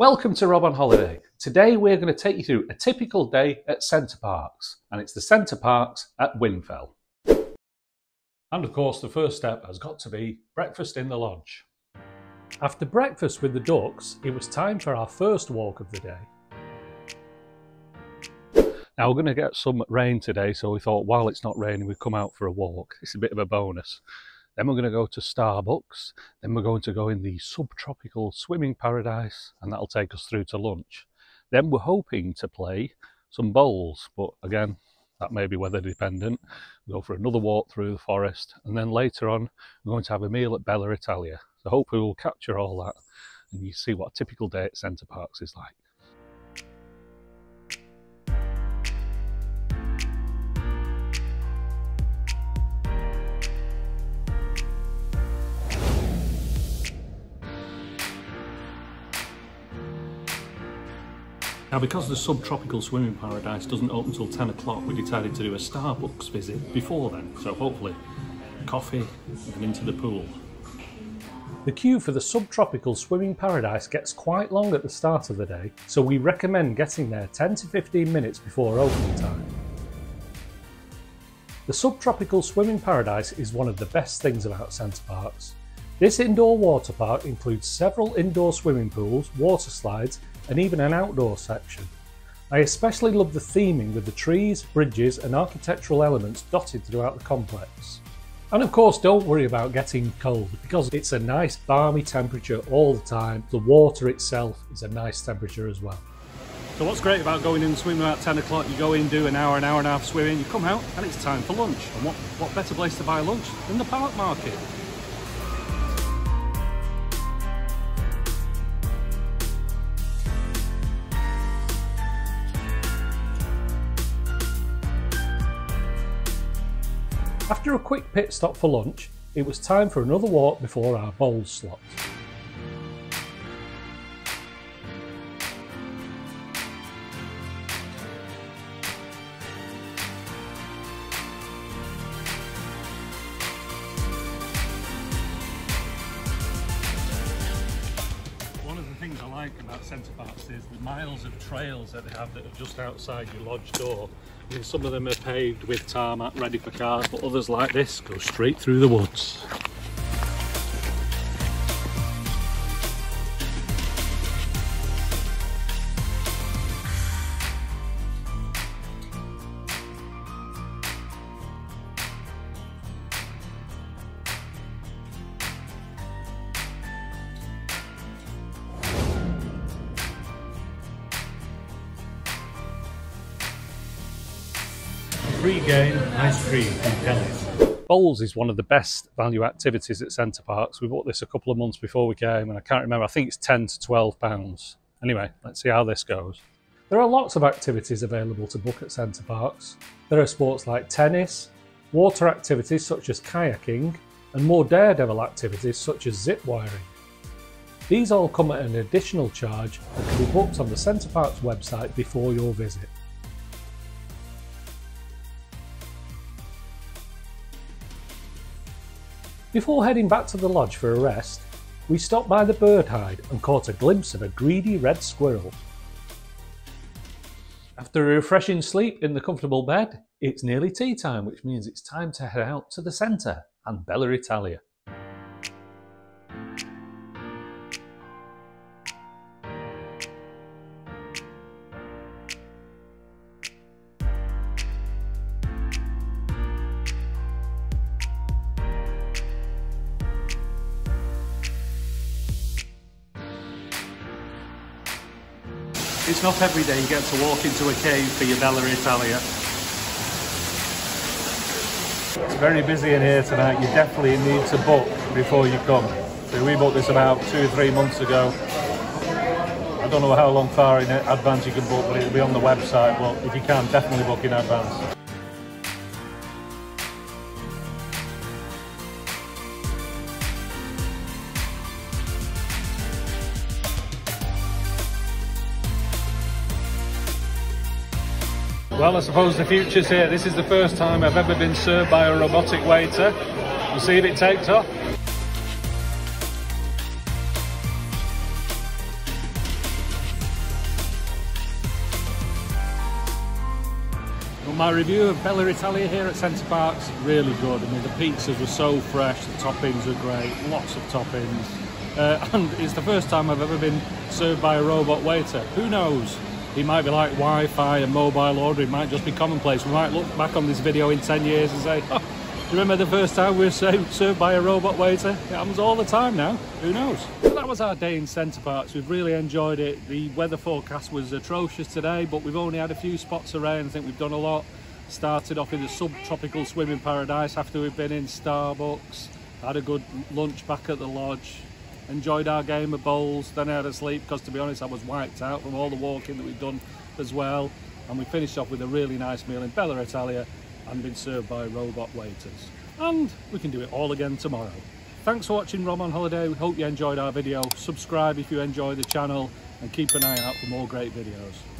Welcome to Rob on Holiday. Today we're going to take you through a typical day at Center Parcs, and it's the Center Parcs at Winfell. And of course the first step has got to be breakfast in the lodge. After breakfast with the ducks, it was time for our first walk of the day. Now we're going to get some rain today, so we thought while it's not raining we'd come out for a walk. It's a bit of a bonus. Then we're going to go to Starbucks, then we're going to go in the Subtropical Swimming Paradise, and that'll take us through to lunch. Then we're hoping to play some bowls, but again, that may be weather dependent. We'll go for another walk through the forest, and then later on, we're going to have a meal at Bella Italia. So hopefully we'll capture all that, and you see what a typical day at Center Parcs is like. Now, because the Subtropical Swimming Paradise doesn't open till 10 o'clock, we decided to do a Starbucks visit before then, so hopefully coffee and into the pool. The queue for the Subtropical Swimming Paradise gets quite long at the start of the day, so we recommend getting there 10 to 15 minutes before opening time. The Subtropical Swimming Paradise is one of the best things about Center Parcs. This indoor water park includes several indoor swimming pools, water slides, and even an outdoor section. I especially love the theming with the trees, bridges, and architectural elements dotted throughout the complex. And of course, don't worry about getting cold, because it's a nice balmy temperature all the time. The water itself is a nice temperature as well. So what's great about going in and swimming about 10 o'clock, you go in, do an hour and a half swimming, you come out, and it's time for lunch. And what better place to buy lunch than the park market? After a quick pit stop for lunch, it was time for another walk before our bowl slot. One of the things I like about Center Parcs is the miles of trails that they have that are just outside your lodge door. And some of them are paved with tarmac ready for cars, but others like this go straight through the woods. Pre-game ice cream and jellies. Bowls is one of the best value activities at Center Parcs. We bought this a couple of months before we came, and I can't remember, I think it's £10 to £12. Anyway, let's see how this goes. There are lots of activities available to book at Center Parcs. There are sports like tennis, water activities such as kayaking, and more daredevil activities such as zip wiring. These all come at an additional charge and can be booked on the Center Parcs website before your visit. Before heading back to the lodge for a rest, we stopped by the bird hide and caught a glimpse of a greedy red squirrel. After a refreshing sleep in the comfortable bed, it's nearly tea time, which means it's time to head out to the centre and Bella Italia. It's not every day you get to walk into a cave for your Bella Italia. It's very busy in here tonight. You definitely need to book before you come. So we booked this about 2 or 3 months ago. I don't know how long far in advance you can book, but it'll be on the website. But if you can, definitely book in advance. Well, I suppose the future's here. This is the first time I've ever been served by a robotic waiter. We'll see if it takes off. My review of Bella Italia here at Center Parcs, really good. I mean, the pizzas were so fresh, the toppings were great, lots of toppings. And it's the first time I've ever been served by a robot waiter. Who knows? He might be like Wi-Fi and mobile ordering, might just be commonplace. We might look back on this video in 10 years and say, oh, do you remember the first time we were served by a robot waiter? It happens all the time now. Who knows? So that was our day in Center Parcs. We've really enjoyed it. The weather forecast was atrocious today, but we've only had a few spots of rain. I think we've done a lot. Started off in the Subtropical Swimming Paradise after we've been in Starbucks. Had a good lunch back at the lodge. Enjoyed our game of bowls, then I had a sleep because, to be honest, I was wiped out from all the walking that we've done as well. And we finished off with a really nice meal in Bella Italia and been served by robot waiters. And we can do it all again tomorrow. Thanks for watching Rob on Holiday. We hope you enjoyed our video. Subscribe if you enjoy the channel and keep an eye out for more great videos.